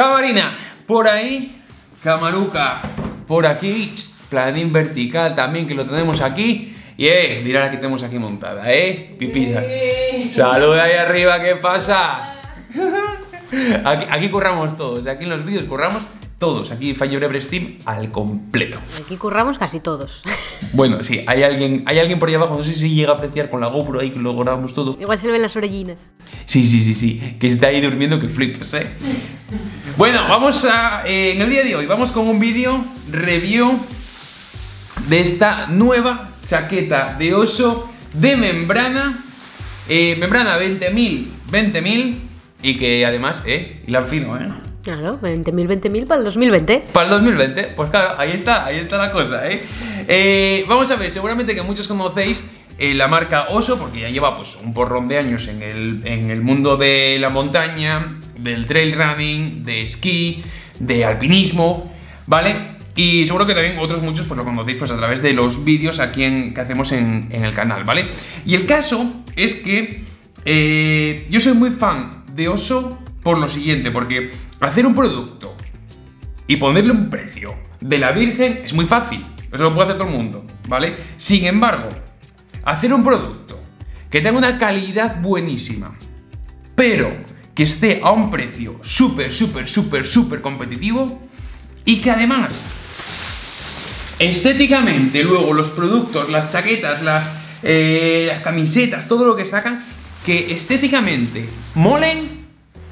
Camarina, por ahí. Camaruca, por aquí. Planín vertical también, que lo tenemos aquí. Y mirad la que tenemos aquí montada, Pipisa. Saluda ahí arriba, ¿qué pasa? Aquí curramos todos, aquí en los vídeos curramos todos. Aquí Find Your Everest Team al completo. Aquí curramos casi todos. Bueno, sí, hay alguien por ahí abajo, no sé si llega a apreciar con la GoPro ahí que lo grabamos todo. Igual se le ven las orellinas. Sí, que está ahí durmiendo que flipas, Bueno, vamos a... en el día de hoy vamos con un vídeo review de esta nueva chaqueta de oso de membrana. Membrana 20.000 y que además, hilar fino, Claro, 20.000 para el 2020. Para el 2020, pues claro, ahí está la cosa, Vamos a ver, seguramente que muchos conocéis la marca Oso, porque ya lleva pues un porrón de años en el mundo de la montaña, del trail running, de esquí, de alpinismo, ¿vale? Y seguro que también otros muchos pues lo conocéis pues a través de los vídeos aquí que hacemos en el canal, ¿vale? Y el caso es que yo soy muy fan de Oso por lo siguiente, porque hacer un producto y ponerle un precio de la virgen es muy fácil, eso lo puede hacer todo el mundo, ¿vale? Sin embargo, hacer un producto que tenga una calidad buenísima, pero que esté a un precio súper competitivo y que además estéticamente luego los productos, las chaquetas, las camisetas, todo lo que sacan, que estéticamente molen,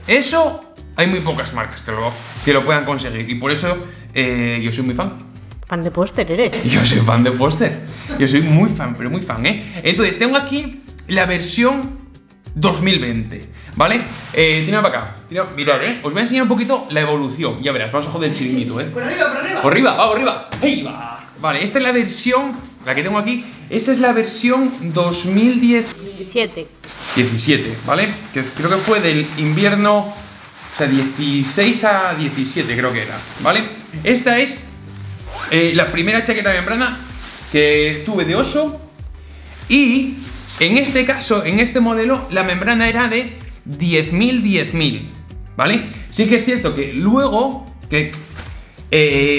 eso hay muy pocas marcas que lo puedan conseguir. Y por eso yo soy muy fan. Fan de póster, ¿eres? Yo soy fan de póster. Yo soy muy fan, pero muy fan, Entonces, tengo aquí la versión 2020, ¿vale? Tira para acá. Mirad, os voy a enseñar un poquito la evolución. Ya verás, vamos a joder el chiringuito, Por arriba, por arriba. Por arriba, vamos arriba. Ahí va. Vale, esta es la versión, la que tengo aquí. Esta es la versión 2017. 17, ¿vale? Que creo que fue del invierno, o sea, 16 a 17 creo que era, ¿vale? Esta es la primera chaqueta de membrana que tuve de Oso. Y en este caso, en este modelo, la membrana era de 10.000, ¿vale? Sí que es cierto que luego, que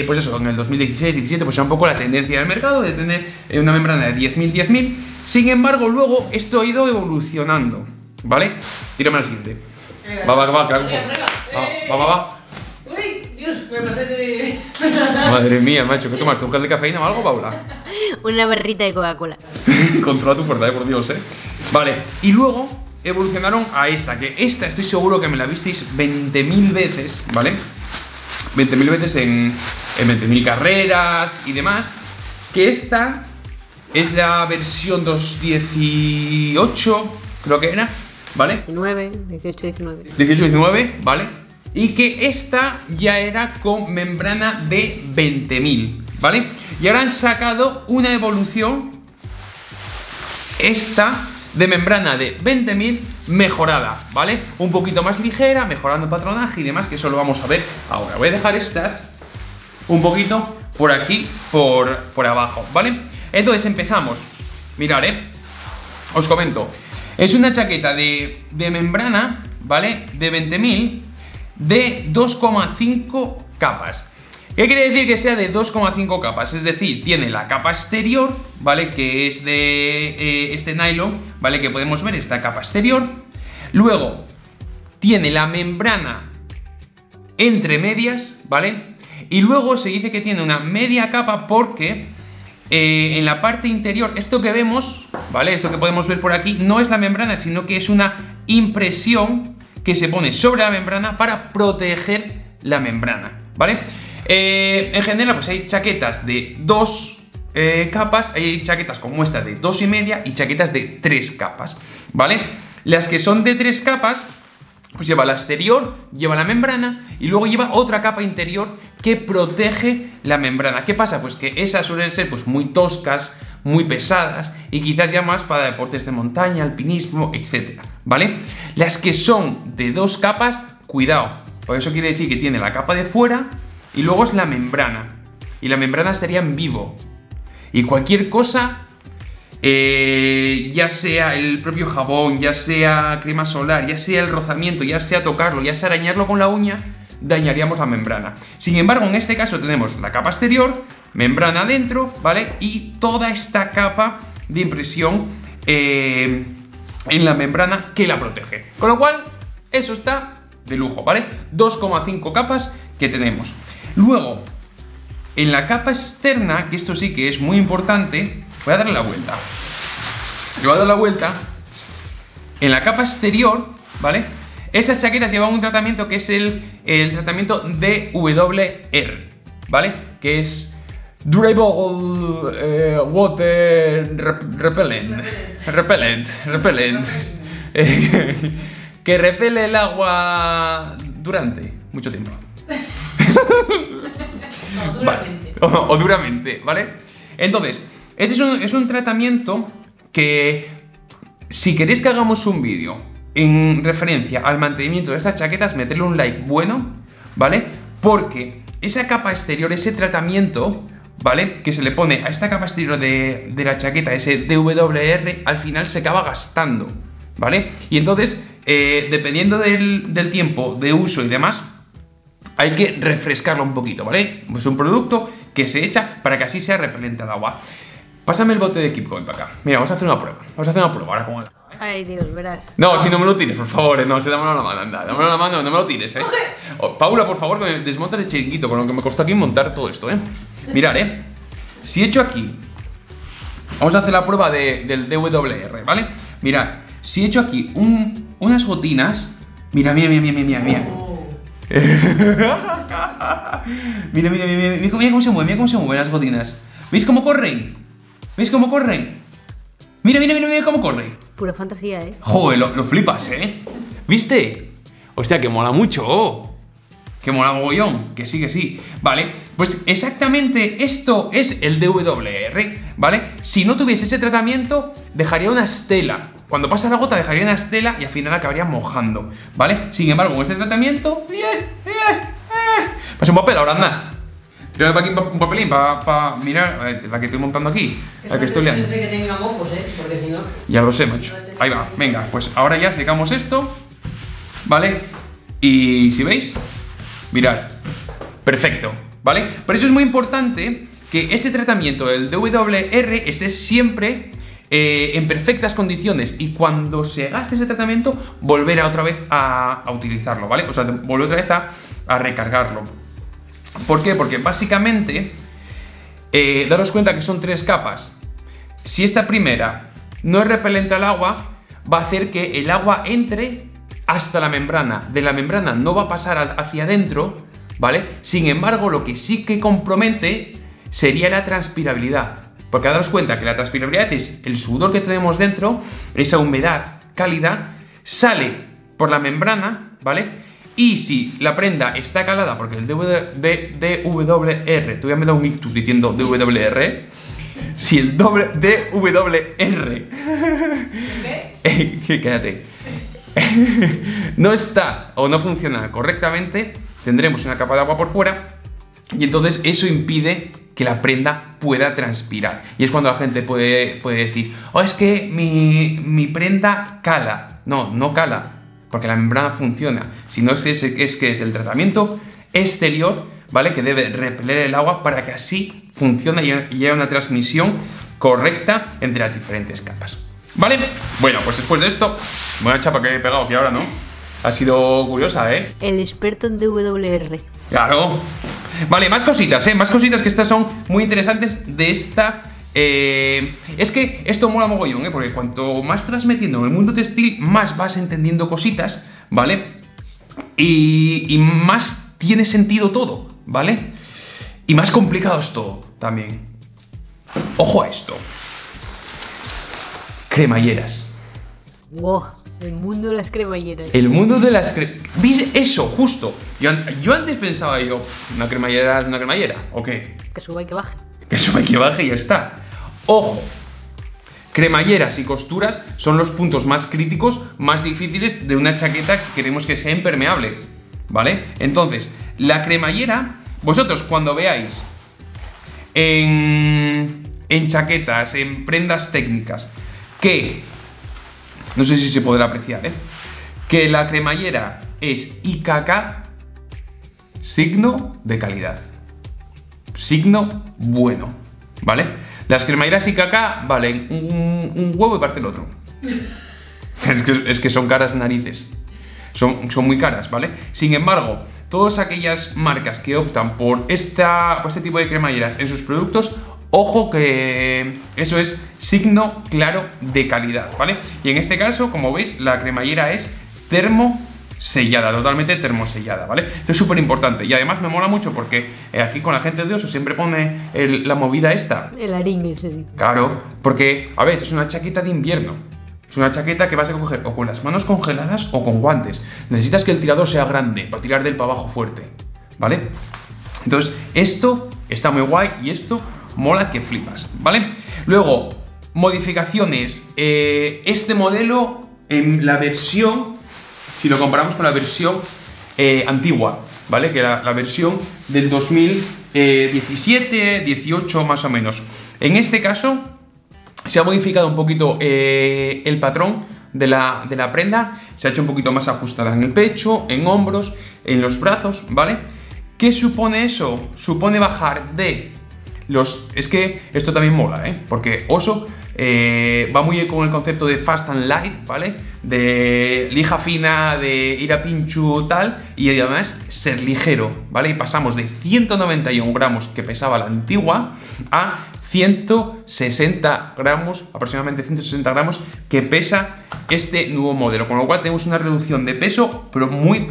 pues eso, en el 2016, 17, pues era un poco la tendencia del mercado de tener una membrana de 10.000. Sin embargo, luego esto ha ido evolucionando, ¿vale? Tírame al siguiente. Va, que la cojo. Va. Uy, Dios, me pasé de... Madre mía, macho, ¿qué tomas? ¿Te buscas de cafeína o algo, Paula? Una barrita de Coca-Cola. Controla tu fuerza, por Dios, Vale, y luego evolucionaron a esta, que esta estoy seguro que me la visteis 20.000 veces, ¿vale? 20.000 veces en 20.000 carreras y demás. Que esta es la versión 2.18, creo que era, ¿vale? 18-19, ¿vale? Y que esta ya era con membrana de 20.000, ¿vale? Y ahora han sacado una evolución, esta de membrana de 20.000 mejorada, ¿vale? Un poquito más ligera, mejorando el patronaje y demás, que eso lo vamos a ver ahora. Voy a dejar estas un poquito por aquí, por abajo, ¿vale? Entonces empezamos. Mirad, os comento. Es una chaqueta de membrana, ¿vale? De 20.000, de 2,5 capas. ¿Qué quiere decir que sea de 2,5 capas? Es decir, tiene la capa exterior, ¿vale? Que es de este nylon, ¿vale? Que podemos ver esta capa exterior. Luego, tiene la membrana entre medias, ¿vale? Y luego se dice que tiene una media capa porque... en la parte interior, esto que vemos, ¿vale? Esto que podemos ver por aquí, no es la membrana, sino que es una impresión que se pone sobre la membrana para proteger la membrana, ¿vale? En general, pues hay chaquetas de 2 capas, hay chaquetas como esta de 2,5 y chaquetas de 3 capas, ¿vale? Las que son de 3 capas, pues lleva la exterior, lleva la membrana y luego lleva otra capa interior que protege la membrana. ¿Qué pasa? Pues que esas suelen ser pues muy toscas, muy pesadas y quizás ya más para deportes de montaña, alpinismo, etcétera, ¿vale? Las que son de 2 capas, cuidado, por eso quiere decir que tiene la capa de fuera y luego es la membrana. Y la membrana estaría en vivo. Y cualquier cosa... ya sea el propio jabón, ya sea crema solar, ya sea el rozamiento, ya sea tocarlo, ya sea arañarlo con la uña, dañaríamos la membrana. Sin embargo, en este caso tenemos la capa exterior, membrana adentro, ¿vale? Y toda esta capa de impresión en la membrana que la protege. Con lo cual, eso está de lujo, ¿vale? 2,5 capas que tenemos. Luego, en la capa externa, que esto sí que es muy importante, voy a darle la vuelta. Le voy a dar la vuelta. En la capa exterior, ¿vale? Estas chaquetas llevan un tratamiento que es el tratamiento DWR, ¿vale? Que es Durable Water Repellent. Que repele el agua durante mucho tiempo. O duramente. Vale. O duramente, ¿vale? Entonces, este es un tratamiento que, si queréis que hagamos un vídeo en referencia al mantenimiento de estas chaquetas, meterle un like bueno, ¿vale? Porque esa capa exterior, ese tratamiento, ¿vale?, que se le pone a esta capa exterior de la chaqueta, ese DWR, al final se acaba gastando, ¿vale? Y entonces, dependiendo del tiempo de uso y demás, hay que refrescarlo un poquito, ¿vale? Es un producto que se echa para que así sea repelente al agua. Pásame el bote de Keep Going para acá. Mira, vamos a hacer una prueba. Vamos a hacer una prueba ahora como... Ay, Dios, verás. No, si no me lo tires, por favor, no, dámelo la mano, anda, dámelo la mano, no me lo tires, ¿eh? Oh, Paula, por favor, que me desmonta el chiringuito, con lo que me costó aquí montar todo esto, ¿eh? Mirad, ¿eh? Si echo aquí... Vamos a hacer la prueba del DWR, ¿vale? Mirad, si echo aquí unas gotinas... Mira, mira, mira, mira, mira, mira. Mira, mira, mira, mira, mira cómo se mueven, mira cómo se mueven las gotinas. ¿Veis cómo corren? ¿Veis cómo corren? Mira, mira, mira, mira cómo corren. Pura fantasía, ¿eh? Joder, lo flipas, ¿eh? ¿Viste? Hostia, que mola mucho, oh. Que mola mogollón, que sí, que sí. Vale, pues exactamente esto es el DWR, ¿vale? Si no tuviese ese tratamiento, dejaría una estela. Cuando pasa la gota dejaría una estela y al final acabaría mojando, ¿vale? Sin embargo, con este tratamiento... Pasa un papel ahora, anda. Tírale para aquí un papelín para mirar la que estoy montando aquí, la que estoy liando. Que tenga mocos, ¿eh? Porque si no... Ya lo sé, macho. Ahí va, venga, pues ahora ya secamos esto, ¿vale? Y si veis, mirad, perfecto, ¿vale? Por eso es muy importante que este tratamiento, el DWR, esté siempre... en perfectas condiciones, y cuando se gaste ese tratamiento volver a otra vez a utilizarlo, ¿vale? O sea, volver otra vez a recargarlo. ¿Por qué? Porque básicamente daros cuenta que son tres capas. Si esta primera no es repelente al agua, va a hacer que el agua entre hasta la membrana. De la membrana no va a pasar hacia adentro, ¿vale? Sin embargo, lo que sí que compromete sería la transpirabilidad. Porque daros cuenta que la transpirabilidad es el sudor que tenemos dentro, esa humedad cálida, sale por la membrana, ¿vale? Y si la prenda está calada, porque el DWR, te voy a meter un ictus diciendo DWR, si el DWR, cállate, no está o no funciona correctamente, tendremos una capa de agua por fuera y entonces eso impide que la prenda pueda transpirar. Y es cuando la gente puede decir, oh, es que mi prenda cala. No, no cala, porque la membrana funciona. Si no es que es el tratamiento exterior, ¿vale?, que debe repeler el agua para que así funcione y haya una transmisión correcta entre las diferentes capas, ¿vale? Bueno, pues después de esto, buena chapa que he pegado aquí ahora, ¿no? Ha sido curiosa, ¿eh? El experto en DWR. Claro. Vale, más cositas, ¿eh? Más cositas, que estas son muy interesantes de esta... Es que esto mola mogollón, ¿eh? Porque cuanto más te vas metiendo en el mundo textil, más vas entendiendo cositas, ¿vale? Y más tiene sentido todo, ¿vale? Y más complicado es todo también. Ojo a esto. Cremalleras. Wow. El mundo de las cremalleras. El mundo de las cremalleras. ¿Veis eso? Justo. Yo antes pensaba yo, ¿una cremallera es una cremallera? ¿O qué? Que suba y que baje. Que suba y que baje y ya está. Ojo. Cremalleras y costuras son los puntos más críticos, más difíciles de una chaqueta que queremos que sea impermeable, ¿vale? Entonces, la cremallera, vosotros cuando veáis en chaquetas, en prendas técnicas, que... No sé si se podrá apreciar, ¿eh? Que la cremallera es YKK, signo de calidad, signo bueno, ¿vale? Las cremallera y caca valen un huevo y parte el otro. Es que son caras narices, son muy caras, ¿vale? Sin embargo, todas aquellas marcas que optan por este tipo de cremalleras en sus productos, ojo que eso es signo claro de calidad, ¿vale? Y en este caso, como veis, la cremallera es termosellada, totalmente termosellada, ¿vale? Esto es súper importante y además me mola mucho porque aquí con la gente de Oso siempre pone la movida esta. El aringue, sí. Claro, porque, a ver, esto es una chaqueta de invierno. Es una chaqueta que vas a coger o con las manos congeladas o con guantes. Necesitas que el tirador sea grande para tirar del para abajo fuerte, ¿vale? Entonces, esto está muy guay y esto mola que flipas, ¿vale? Luego, modificaciones. Este modelo, en la versión, si lo comparamos con la versión antigua, ¿vale? Que era la versión del 2017, 18 más o menos. En este caso, se ha modificado un poquito el patrón de la prenda, se ha hecho un poquito más ajustada en el pecho, en hombros, en los brazos, ¿vale? ¿Qué supone eso? Supone bajar de los... Es que esto también mola, ¿eh? Porque Oso va muy bien con el concepto de fast and light, ¿vale? De lija fina, de ir a pinchu, tal, y además ser ligero, ¿vale? Y pasamos de 191 gramos que pesaba la antigua a 160 gramos, aproximadamente 160 gramos que pesa este nuevo modelo, con lo cual tenemos una reducción de peso pero muy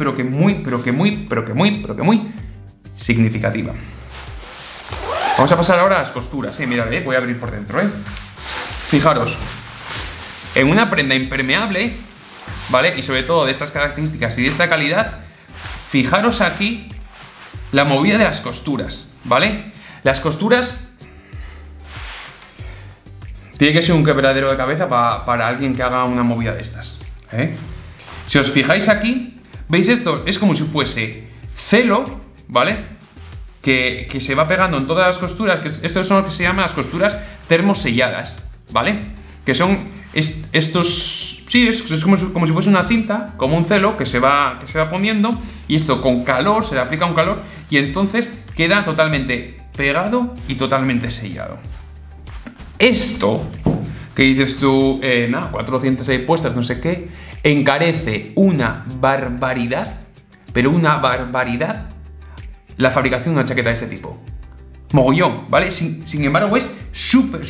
significativa. Vamos a pasar ahora a las costuras, mirad, voy a abrir por dentro, Fijaros, en una prenda impermeable, ¿vale? Y sobre todo de estas características y de esta calidad, fijaros aquí la movida de las costuras, ¿vale? Las costuras tiene que ser un quebradero de cabeza para alguien que haga una movida de estas, Si os fijáis aquí, ¿veis esto? Es como si fuese celo, ¿vale? Que se va pegando en todas las costuras, que estos son lo que se llaman las costuras termoselladas, ¿vale? Que son estos... Sí, es como si fuese una cinta, como un celo que se va poniendo, y esto con calor, se le aplica un calor y entonces queda totalmente pegado y totalmente sellado. Esto, que dices tú, nada, 406 puestas, no sé qué, encarece una barbaridad, pero una barbaridad, la fabricación de una chaqueta de este tipo. Mogollón, ¿vale? Sin embargo, es súper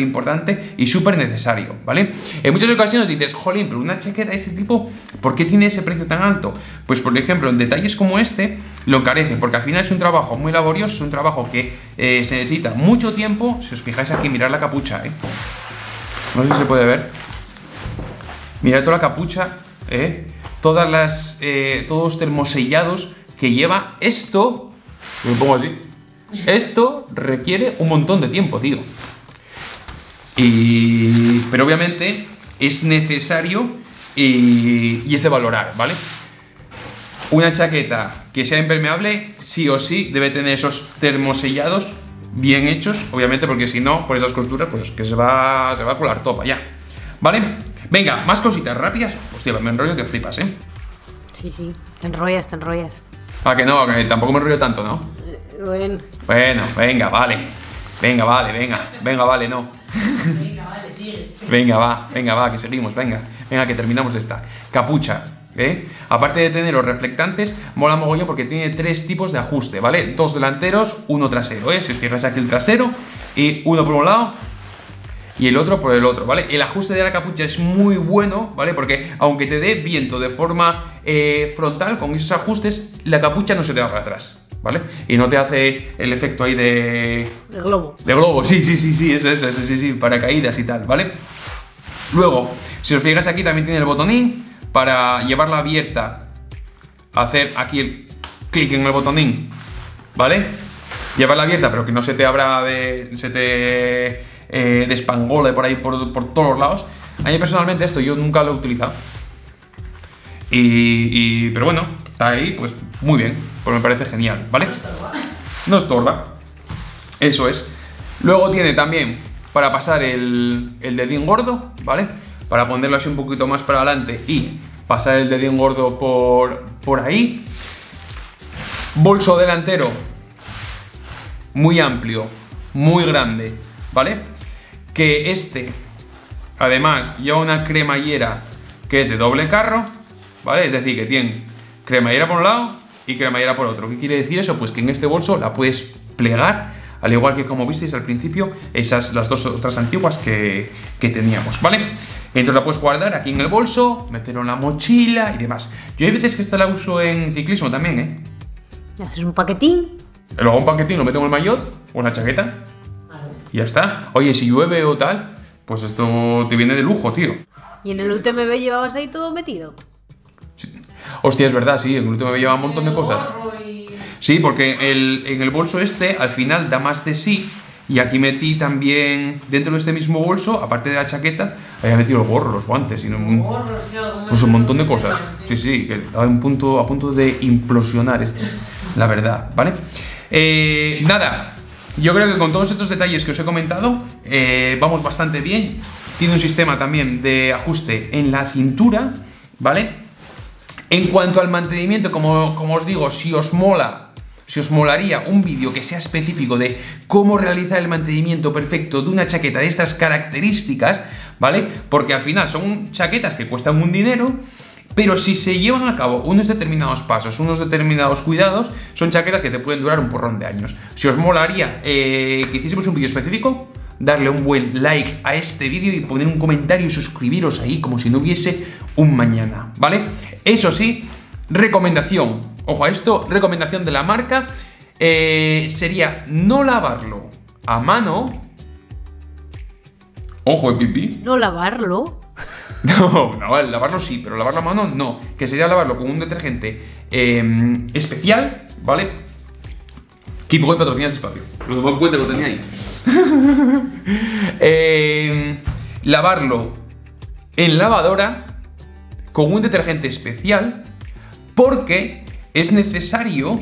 importante y súper necesario, ¿vale? En muchas ocasiones dices, jolín, pero una chaqueta de este tipo, ¿por qué tiene ese precio tan alto? Pues, por ejemplo, en detalles como este, lo encarecen, porque al final es un trabajo muy laborioso, es un trabajo que se necesita mucho tiempo. Si os fijáis aquí, mirad la capucha, No sé si se puede ver. Mirad toda la capucha, todos termosellados que lleva esto. Me pongo así. Esto requiere un montón de tiempo, tío. Pero obviamente es necesario y es de valorar, ¿vale? Una chaqueta que sea impermeable, sí o sí, debe tener esos termosellados bien hechos, obviamente, porque si no, por esas costuras, pues es que se va a colar topa ya, ¿vale? Venga, más cositas rápidas. Hostia, me enrollo que flipas, Sí, te enrollas. Ah, que no, que tampoco me enrollo tanto, ¿no? Bueno, venga, que terminamos esta. Capucha, Aparte de tener los reflectantes, mola mogollón porque tiene tres tipos de ajuste, ¿vale? Dos delanteros, uno trasero, Si os fijáis aquí el trasero, y uno por un lado y el otro por el otro, ¿vale? El ajuste de la capucha es muy bueno, ¿vale? Porque aunque te dé viento de forma frontal, con esos ajustes, la capucha no se te va para atrás, ¿vale? Y no te hace el efecto ahí de... De globo. De globo, sí, paracaídas y tal, ¿vale? Luego, si os fijáis aquí también tiene el botonín para llevarla abierta, hacer aquí el clic en el botonín, ¿vale? Llevarla abierta, pero que no se te abra se te despangole por ahí, por todos los lados. A mí personalmente esto yo nunca lo he utilizado. Pero bueno, está ahí, pues muy bien, pues me parece genial, ¿vale? No estorba, eso es. Luego tiene también para pasar el dedín gordo, ¿vale? Para ponerlo así un poquito más para adelante y pasar el dedín gordo por ahí. Bolso delantero muy amplio, muy grande, ¿vale? Que este, además, lleva una cremallera que es de doble carro, ¿vale? Es decir, que tiene cremallera por un lado y cremallera por otro. ¿Qué quiere decir eso? Pues que en este bolso la puedes plegar, al igual que como visteis al principio, esas, las dos otras antiguas que teníamos, ¿vale? Entonces la puedes guardar aquí en el bolso, meterlo en la mochila y demás. Yo hay veces que esta la uso en ciclismo también, ¿eh? Haces un paquetín. Luego un paquetín lo meto en el maillot o en la chaqueta y ya está. Oye, si llueve o tal, pues esto te viene de lujo, tío. ¿Y en el UTMB llevabas ahí todo metido? Sí. Hostia, es verdad, sí, en el UTMB llevaba un montón de cosas. Sí, porque en el bolso este al final da más de sí. Y aquí metí también, dentro de este mismo bolso, aparte de la chaqueta, había metido el gorro, los guantes, y pues un montón de cosas. Sí, sí, que estaba a punto de implosionar esto, la verdad, ¿vale? Nada, yo creo que con todos estos detalles que os he comentado, vamos bastante bien. Tiene un sistema también de ajuste en la cintura, ¿vale? En cuanto al mantenimiento, como os digo, si os mola, si os molaría un vídeo que sea específico de cómo realizar el mantenimiento perfecto de una chaqueta de estas características, ¿vale? Porque al final son chaquetas que cuestan un dinero, pero si se llevan a cabo unos determinados pasos, unos determinados cuidados, son chaquetas que te pueden durar un porrón de años. Si os molaría que hiciésemos un vídeo específico, darle un buen like a este vídeo y poner un comentario y suscribiros ahí como si no hubiese un mañana, ¿vale? Eso sí, recomendación. Ojo a esto, recomendación de la marca, sería no lavarlo a mano. Ojo, pipí. ¿No lavarlo? No, lavarlo sí, pero lavarlo a mano no. Que sería lavarlo con un detergente especial, ¿vale? Keep Going patrocina ese espacio. Lo tomé en cuenta, lo tenía ahí. Lavarlo en lavadora con un detergente especial porque es necesario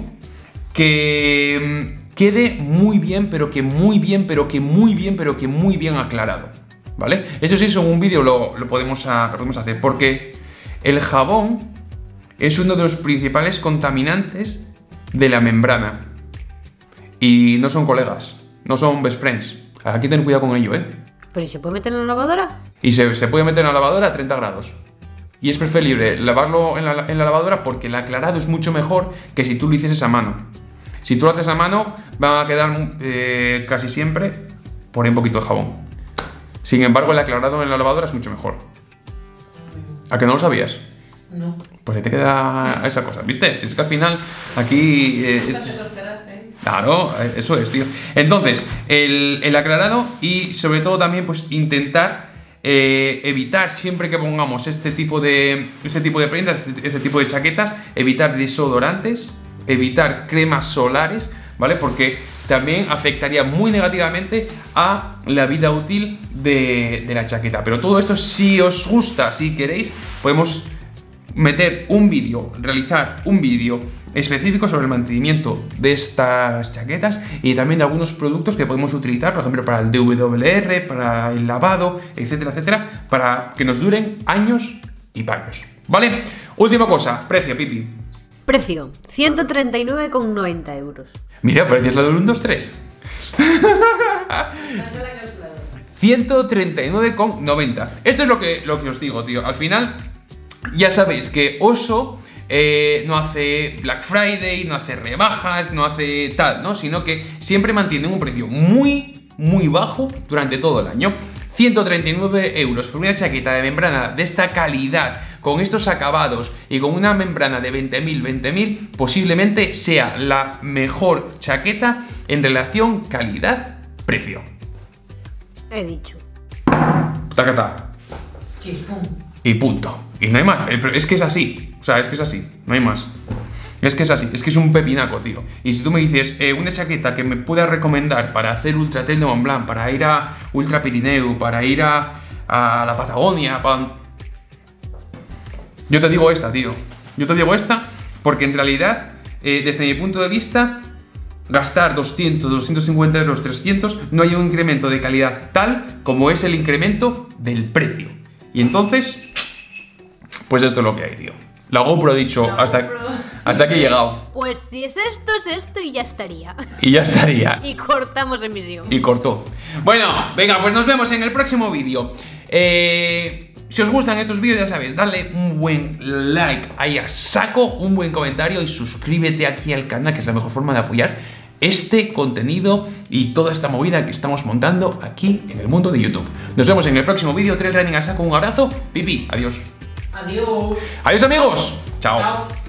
que quede muy bien, pero que muy bien, pero que muy bien, pero que muy bien aclarado, ¿vale? Eso sí, en un vídeo lo podemos hacer, porque el jabón es uno de los principales contaminantes de la membrana. Y no son colegas, no son best friends. Aquí ten cuidado con ello, ¿eh? ¿Pero y se puede meter en la lavadora? Y se puede meter en la lavadora a 30 grados. Y es preferible lavarlo en la lavadora porque el aclarado es mucho mejor que si tú lo hicieses a mano. Si tú lo haces a mano, va a quedar casi siempre por ahí un poquito de jabón. Sin embargo, el aclarado en la lavadora es mucho mejor. ¿A que no lo sabías? No. Pues ahí te queda esa cosa, ¿viste? Si es que al final aquí... Claro, eso es, tío. Entonces, el aclarado y sobre todo también pues intentar... evitar siempre que pongamos este tipo de prendas, este tipo de chaquetas, evitar desodorantes, evitar cremas solares, ¿vale? Porque también afectaría muy negativamente a la vida útil de la chaqueta. Pero todo esto, si os gusta, si queréis, podemos meter un vídeo, realizar un vídeo específico sobre el mantenimiento de estas chaquetas y también de algunos productos que podemos utilizar, por ejemplo, para el DWR, para el lavado, etcétera, etcétera, para que nos duren años y paños, ¿vale? Última cosa, precio, Pipi. Precio, 139,90 euros. Mira, parecías la de un 1-2-3. 139,90. Esto es lo que os digo, tío. Al final... ya sabéis que Oso no hace Black Friday, no hace rebajas, no hace tal, ¿no? Sino que siempre mantiene un precio muy, muy bajo durante todo el año. 139 euros por una chaqueta de membrana de esta calidad, con estos acabados y con una membrana de 20.000, posiblemente sea la mejor chaqueta en relación calidad-precio. He dicho. Tacata. Y punto. Y no hay más, es que es así, o sea, es que es así, no hay más. Es que es así, es que es un pepinaco, tío. Y si tú me dices, una chaqueta que me pueda recomendar para hacer Ultra Trail de Mont Blanc, para ir a Ultra Pirineo, para ir a la Patagonia, yo te digo esta, tío. Yo te digo esta porque en realidad, desde mi punto de vista, gastar 200, 250 euros, 300, no hay un incremento de calidad tal como es el incremento del precio. Y entonces... pues esto es lo que hay, tío. La GoPro ha dicho, hasta aquí he llegado. Pues si es esto y ya estaría. Y ya estaría. Y cortamos emisión. Y cortó. Bueno, venga, pues nos vemos en el próximo vídeo. Si os gustan estos vídeos, ya sabéis, dadle un buen like ahí a saco, un buen comentario y suscríbete aquí al canal, que es la mejor forma de apoyar este contenido y toda esta movida que estamos montando aquí en el mundo de YouTube. Nos vemos en el próximo vídeo. Trail Running a saco, un abrazo. Pipi, adiós. Adiós. Adiós, amigos. Chao. Chao.